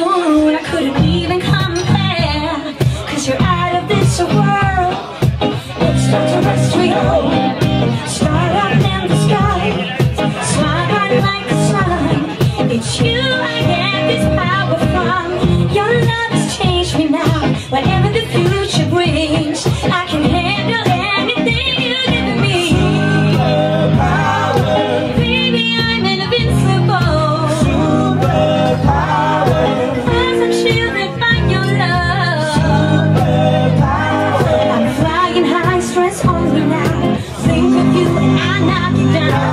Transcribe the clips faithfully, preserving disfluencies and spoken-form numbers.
moon. I couldn't even compare, 'cause you're out of this world. It's extraterrestrial. Start up in the sky, smart on like the sun. It's you I get this power from. Your love has changed me now. Whatever the future brings, I can handle anything you give me. Superpowers. Baby, I'm invincible. Superpowers. As I'm shielded by your love. Superpowers. I'm flying high, stress on me now. Think of you and I knock you down.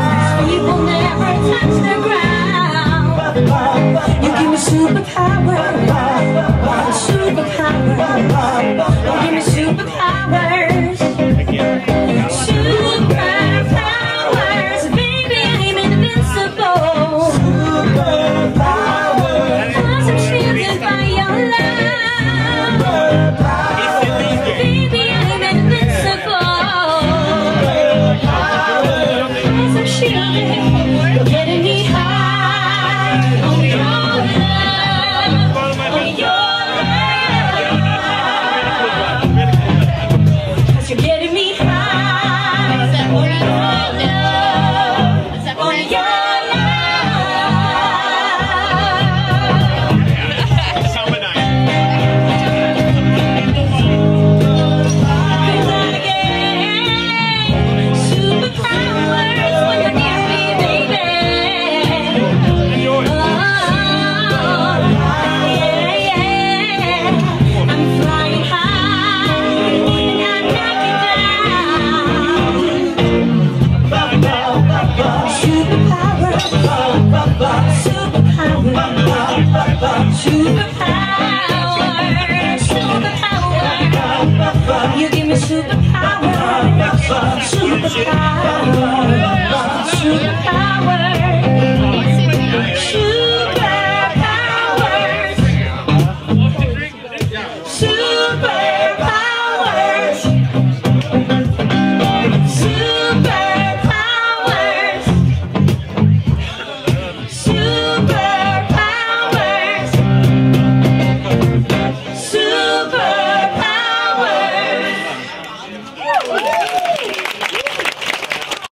People never touch the ground. You give me superpowers. Superpowers. Give me superpowers. Superpowers. Baby, I'm invincible. Superpowers. 'Cause I'm shielded by your love. Baby, I'm invincible. Superpowers. 'Cause I'm shielded. Getting me high on your love. On your superpower, superpower, superpower.